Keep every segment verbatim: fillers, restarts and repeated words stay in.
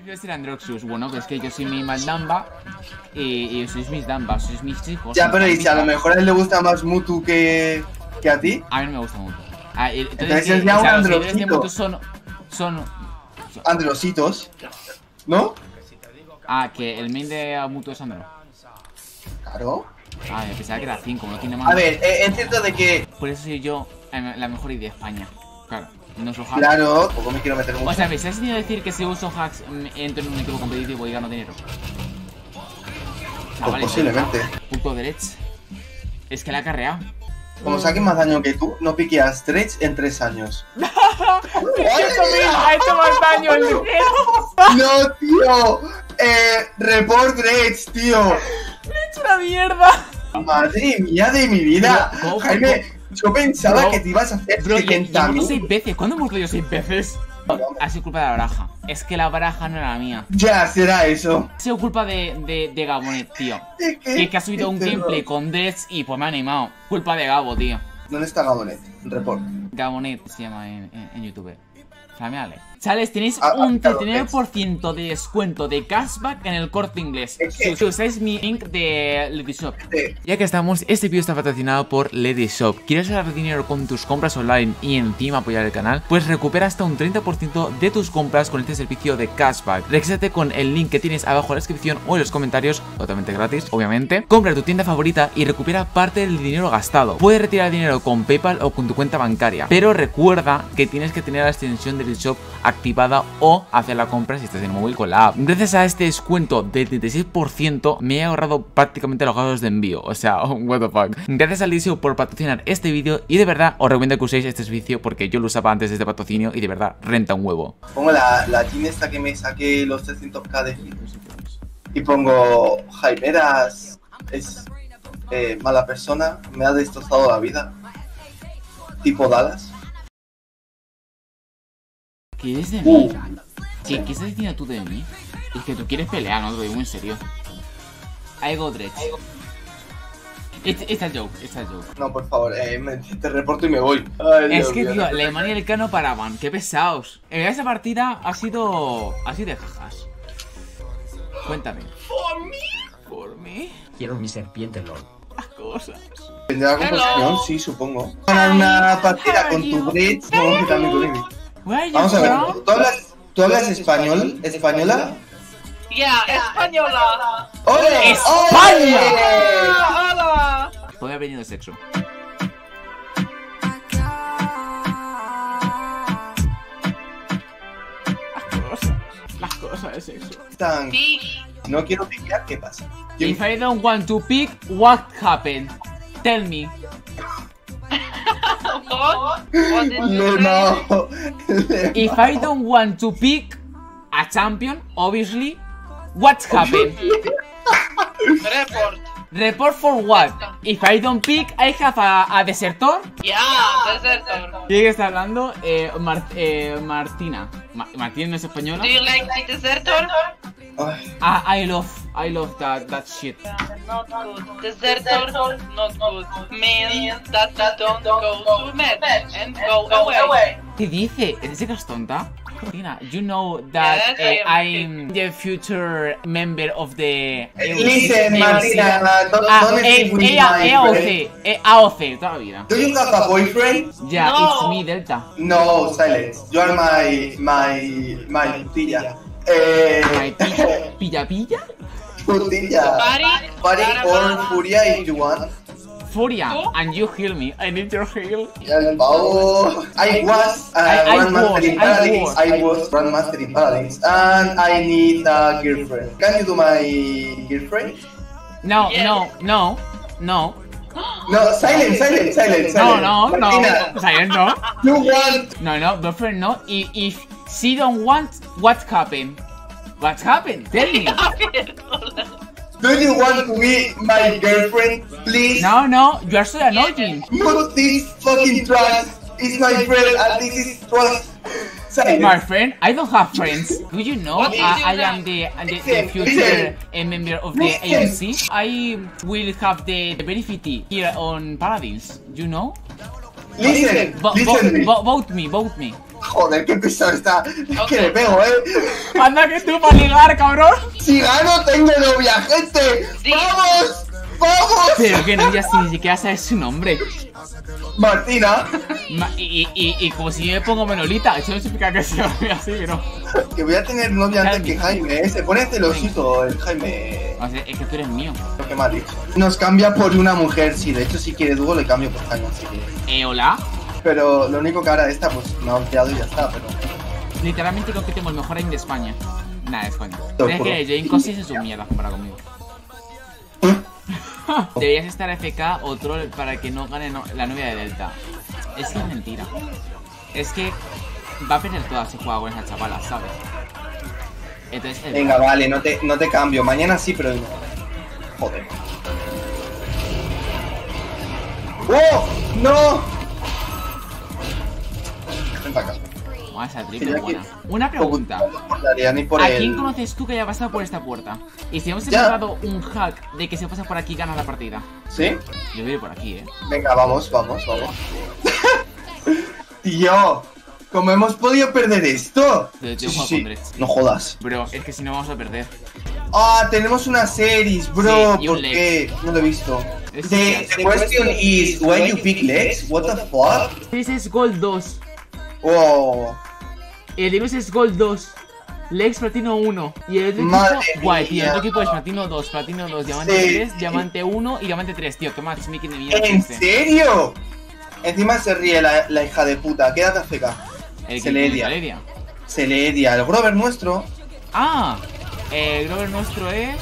Quiero decir Androxus, bueno, que es que yo soy mi maldamba y, y sois mis dambas, sois mis chicos. Ya, pero dice, a lo mejor a él le gusta más Mutu que, que a ti. A mí me gusta Mutu. Ah, entonces, entonces es ya un Androxito. Son, son... Androxitos, ¿no? Ah, que el main de Mutu es Andro. Claro. Ah, me pensaba que era cinco, no tiene más. A ver, eh, es cierto de que... Por eso soy yo la mejor idea de España, claro. No uso hacks. Claro, tampoco me quiero meter mucho. O sea, ¿me estás teniendo que decir que si uso hacks entro en un equipo competitivo y gano dinero? Pues posiblemente. Puto Dredge. Es que la ha carreado. Como saquen más daño que tú, no piqueas Dredge en tres años. ¡Ha hecho más daño el dinero! ¡No, tío! Eh, report Dredge, tío. ¡Dredge una mierda! ¡Madre mía de mi vida! Jaime... Yo pensaba bro, que te ibas a hacer setenta mil. seis veces. ¿Cuándo he muerto yo seis veces? Ha sido culpa de la baraja. Es que la baraja no era la mía. Ya, será eso. Ha sido culpa de, de, de Gabonet, tío. ¿De que, que ha subido un terror. gameplay con Dredge y pues me ha animado. Culpa de Gabo, tío. ¿Dónde está Gabonet? Report. Gabonet se llama en, en, en YouTube. Flameale. Chales, tenéis ah, un treinta y nueve por ciento de descuento de cashback en el Corte Inglés. Si usáis mi link de LadyShop. Ya que estamos, este vídeo está patrocinado por LadyShop. ¿Quieres ganar dinero con tus compras online y encima apoyar el canal? Pues recupera hasta un treinta por ciento de tus compras con este servicio de cashback. Regístrate con el link que tienes abajo en la descripción o en los comentarios, totalmente gratis, obviamente. Compra tu tienda favorita y recupera parte del dinero gastado. Puedes retirar dinero con PayPal o con tu cuenta bancaria, pero recuerda que tienes que tener la extensión de LadyShop activada o hacer la compra si estás en el móvil con la app. Gracias a este descuento del treinta y seis por ciento me he ahorrado prácticamente los gastos de envío. O sea, oh, what the fuck. Gracias a LadyShop por patrocinar este vídeo y de verdad os recomiendo que uséis este servicio porque yo lo usaba antes de este patrocinio y de verdad renta un huevo. Pongo la, la jean esta que me saqué los trescientos k de giros y pongo Jaimeras es eh, mala persona, me ha destrozado la vida. Tipo Dallas. ¿Qué es de mí? ¿Qué, ¿Qué estás diciendo tú de mí? Es que tú quieres pelear, no te lo digo en serio. I go Dredge. Esta es joke, esta es joke. No, por favor, eh, me, te reporto y me voy. Ay, es Dios, que, tío, tío, la Emani y el Cano paraban, qué pesados. En esa partida ha sido así de jajas. Cuéntame. ¿Por mí? ¿Por mí? Quiero mi serpiente, lord. Las cosas. ¿Tendrá composición? Sí, supongo. Para una partida con tu Dredge, supongo que también tu límite. Vamos a ver, ¿tú hablas, ¿tú hablas español? ¿Española? Ya, yeah, española. ¡Ole! ¡España! ¡Hola! Podría haber venido sexo. Las cosas, las cosas de sexo. Tan... No quiero picar, ¿qué pasa? Yo... If I don't want to pick, what happened? Tell me. What? What no, no. If I don't want to pick a champion, obviously, what happened? Report. Report for what? If I don't pick, I have a, a desertor. Yeah, desertor. ¿Quién está hablando? Eh, Mar eh, Martina. Ma Martina no es española. Do you like my desertor? Ah, I love, I love that, that shit. Not good. Desertor, not good. Means that you don't go to match and go away. ¿Qué dice? ¿Dice que es tonta? Martina, you know that uh, I'm the future member of the... Listen, Martina, don't listen with my friend. A O C, toda la vida. Do you have a boyfriend? Yeah, it's me, Delta. No, silence. You are my... my... my tía. Eh... ¿Pilla pilla? Putilla. Party or furia if you want. Furia, and you heal me. I need your heal. Oh, I was Grandmaster in Paladins. I was Grandmaster in Paladins. And I need a girlfriend. Can you do my girlfriend? No, no, no, no. No, silent, silent, silent, silent. No, no, no. Silent, no. You want. No, no, girlfriend, no. If she don't want, what happened? What happened? Tell me. Do you want to be my girlfriend, please? No, no, you are so annoying. No, this fucking trash is my friend and this is trash. My friend? I don't have friends. Do you know I, I am the, the, the future uh, member of the A M C? I will have the, the benefit here on Paladins, you know? Listen, listen, listen. Vote me, vote me. Joder, qué piso está. Que le pego, eh. Anda que tú para ligar, cabrón. Si gano, tengo novia, gente. Sí. ¡Vamos! ¡Vamos! Pero que novia, si ni siquiera sabes su nombre. Martina. Ma y, y, y, y como si yo me pongo Manolita. Eso no significa que sea novia así, pero. Que voy a tener novia antes que Jaime, eh. Se pone celosito el Jaime. O sea, es que tú eres mío. Lo que me has dicho. Nos cambia por una mujer, sí. De hecho, si quieres, luego le cambio por Jaime, si quieres. Eh, hola. Pero lo único que ahora esta, pues me ha ampliado y ya está, pero. Literalmente competimos mejor en España. Nada, es coño. Es que Jane Cosi se sumía la compara conmigo. ¿Eh? Deberías estar F K o troll para que no gane no la novia de Delta. Es que es mentira. Es que va a perder toda su juego con esa chavala, ¿sabes? Entonces, el... Venga, vale, no te, no te cambio. Mañana sí, pero. Joder. ¡Oh! ¡No! Esa triple, buena. Una pregunta. ¿A quién conoces tú que haya pasado por esta puerta? Y si hemos encontrado un hack de que se pasa por aquí y gana la partida. ¿Sí? Yo voy por aquí, eh. Venga, vamos, vamos, vamos. Tío, ¿cómo hemos podido perder esto? Te, te sí, sí. No jodas. Bro, es que si no vamos a perder. Ah, tenemos una series, bro. Sí, ¿por qué? Leg. No lo he visto. Es the, the question is, why you pick Lex? What the fuck? This is Gold dos. Wow. El Ibis es Gold dos, Lex Platino uno. Y el otro Madre equipo, guay, tío, el otro equipo es Platino dos, Platino dos, Diamante tres, sí. Diamante uno y Diamante tres, tío, toma smiking de mierda. ¿En este. serio? Encima se ríe la, la hija de puta, quédate a feca. Celedia. Celedia, el Grover nuestro. Ah, el Grover nuestro es...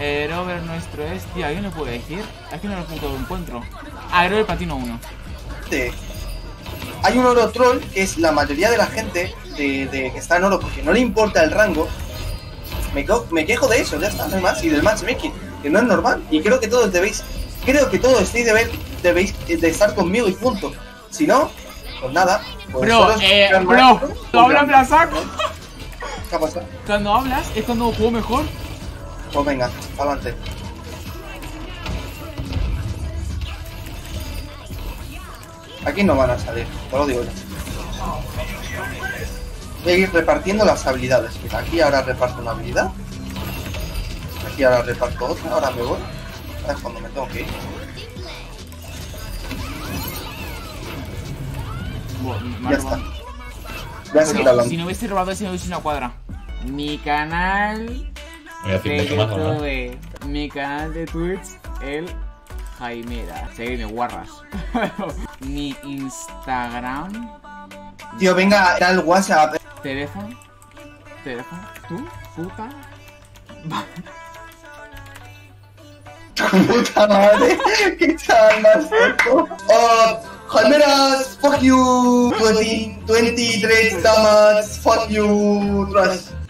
El Grover nuestro es, tío, ¿alguien lo puede decir? Aquí no lo encuentro. Ah, el Grover Platino uno. Sí. Hay un oro troll que es la mayoría de la gente de, de que está en oro porque no le importa el rango. Me, me quejo de eso, ya está, no hay más. Y del matchmaking, que no es normal. Y creo que todos debéis, creo que todos estéis debéis, debéis de estar conmigo y punto. Si no, pues nada. Pues bro, eh, bro, tú hablas en plan saco. ¿Qué ha pasado? Cuando hablas es cuando juego mejor. Pues venga, adelante. Aquí no van a salir, os lo digo ya. Voy a ir repartiendo las habilidades. Mira, aquí ahora reparto una habilidad. Aquí ahora reparto otra, ahora me voy. Ahora es cuando me tengo que ir. Bueno, ya está. Ya se quita hablando. Si no hubiese robado ese, no hubiese una cuadra. Mi canal... de YouTube, mi canal de Twitch, el... Jaimera, seguidme guarras. Mi Instagram. Tío, venga, era el WhatsApp. Teléfono. Teléfono. Tú, puta. Puta madre. Qué chaval más loco. Oh, Jaimeras, fuck you. veintitrés damas, fuck you.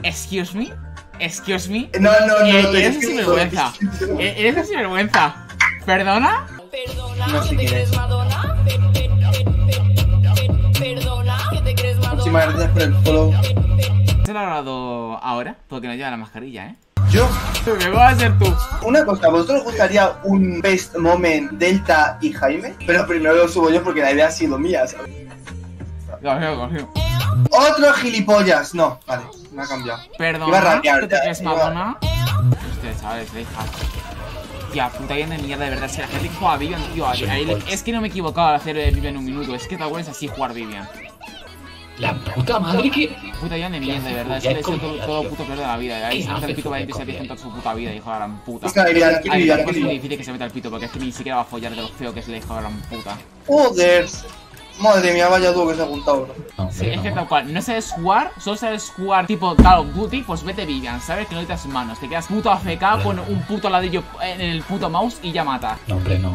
Excuse me. Excuse me. No, no, no. Eres sin vergüenza. Eres sin vergüenza. ¿Perdona? Perdona, no, si que te crees Madonna. Per, per, per, per, perdona, que te crees Madonna. Muchísimas gracias por el follow. ¿Se lo ha grabado ahora? Porque no lleva la mascarilla, ¿eh? ¿Yo? ¿Qué vas a hacer tú? Una cosa, ¿vosotros os gustaría un best moment Delta y Jaime? Pero primero lo subo yo porque la idea ha sido mía, ¿sabes? Cogió, cogió. Otro gilipollas. No, vale, me ha cambiado. Perdona, iba a rapear, que te crees Madonna. Usted sabe, es tía, puta bien de mierda, de verdad. Si la gente juega a Vivian, tío, ahí, ahí le... es que no me he equivocado al hacer de Vivian un minuto. Es que te acuerdas así jugar Vivian. La puta madre que. Puta bien de mierda, de verdad. Es que le he hecho todo, todo puto peor de la vida. Ahí se mete el pito para veinte y siete en toda su puta vida, hijo de la gran puta. Ahí es muy difícil que se meta el pito porque es que ni siquiera va a follar de lo feo que es el hijo de la gran puta. Joder. Madre mía, vaya dúo que se ha juntado, bro. No, sí, no, es que tal cual, no sabes jugar, solo sabes jugar tipo Call of Duty, pues vete Vivian, sabes que no necesitas manos, te quedas puto A F K con un puto ladrillo en el puto mouse y ya mata. No, hombre, no.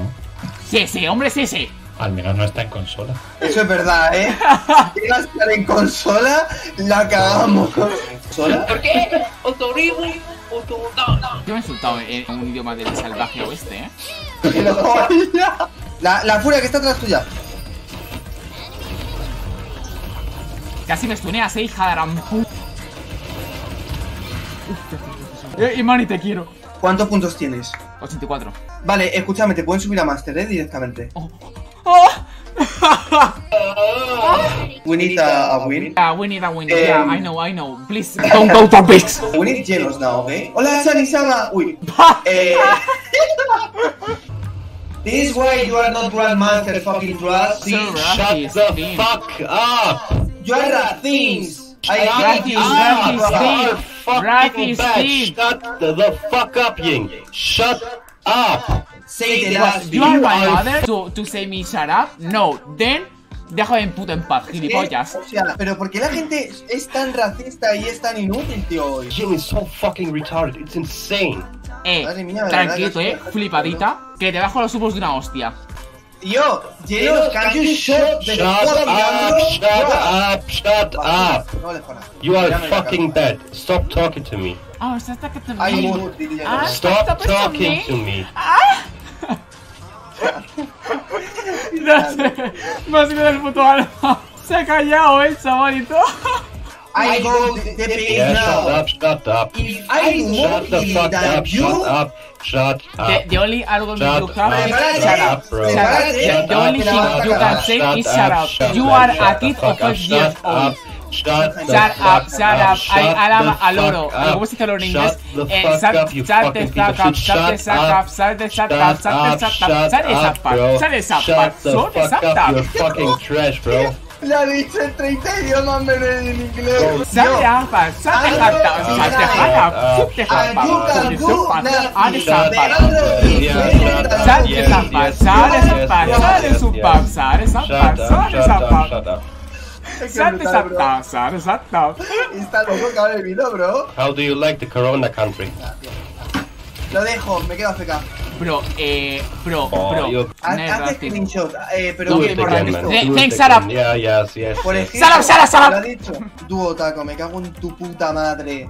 Sí, sí, hombre, sí, sí. Al menos no está en consola. Eso es verdad, ¿eh? Si llegas a estar en consola, la cagamos. ¿Consola? ¿Por qué? Otorrible, otorrible. Yo me he insultado en un idioma del salvaje oeste, ¿eh? La, la furia que está atrás tuya. Casi me stuneas, eh, hija de gran puta. Eh, y Mani, te quiero. ¿Cuántos puntos tienes? ochenta y cuatro. Vale, escúchame, te pueden subir a Master, eh, directamente. Oh. Oh. We need a, a win. Yeah, we need a win. Um, yeah, I know, I know. Please don't go for picks. We need yellows now, okay? Hola, Sanisama. Uy. eh. This is why you are not grandmaster fucking trust. Shut the thing. fuck up. You are a things. I hate you. Ratty's team. Shut the fuck up, Ying. Shut up. Say the last thing. You are my mother to, to say me shut up? No. Then... Deja en puto en paz, gilipollas. O sea, pero ¿por qué la gente es tan racista y es tan inútil, tío? Jill is so fucking retarded, it's insane. Eh, tranquilo, eh, flipadita, que te bajo los humos de una hostia. Yo, Jill, can you shut the fuck up? Shut up, shut up. You are fucking dead. Stop talking to me. Oh, stop talking to me. Stop talking to me. No sé, me ha sido del puto alma. Se ha callado, eh, chavalito. I go the page now. Shut up, shut the fuck up, shut up, shut up. The only algo que you can say is shut up. The only thing you can say is shut up. You are a kid of five years old. Shut up, shut up. I alaba al oro. ¿Cómo se dice el oro en inglés? Shut up, shut up, shut up, shut up, shut up, le ha dicho en treinta idiomas menos en inglés. Shut up, shut up. Está loco, cabrón, el vino, bro. How do you like the Corona country? Lo dejo, me quedo cerca. Bro, eh, bro, bro. Haz screenshot, eh, pero muy importante. Thanks, Sarah. Yeah, yes, yes. Sarah, Sarah, Sarah. Lo ha dicho. Duo taco, me cago en tu puta madre.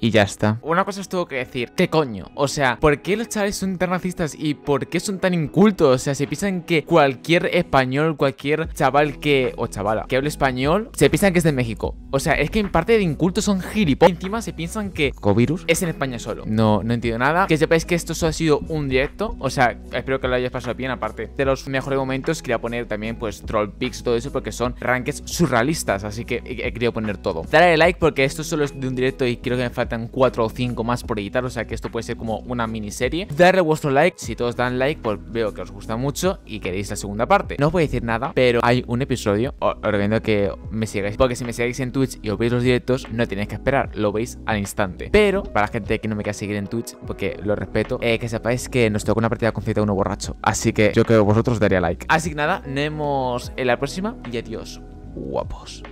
Y ya está. Una cosa os tengo que decir. ¿Qué coño? O sea, ¿por qué los chavales son tan racistas y por qué son tan incultos? O sea, se piensan que cualquier español, cualquier chaval que... o chavala que hable español, se piensan que es de México. O sea, es que en parte de incultos son gilipollas. Encima se piensan que Covirus es en España solo. No, no entiendo nada. Que sepáis que esto solo ha sido un directo. O sea, espero que lo hayáis pasado bien. Aparte de los mejores momentos, quería poner también pues troll pics y todo eso porque son rankings surrealistas. Así que he querido poner todo. Dale like porque esto solo es de un directo y quiero que me falta cuatro o cinco más por editar, o sea que esto puede ser como una miniserie. Darle vuestro like, si todos dan like, pues veo que os gusta mucho y queréis la segunda parte. No os voy a decir nada, pero hay un episodio, os recomiendo que me sigáis, porque si me sigáis en Twitch y os veis los directos, no tenéis que esperar, lo veis al instante. Pero para la gente que no me quiera seguir en Twitch, porque lo respeto, eh, que sepáis que nos tocó una partida con Z uno borracho, así que yo creo que vosotros daría like. Así que nada, nos vemos en la próxima y adiós, guapos.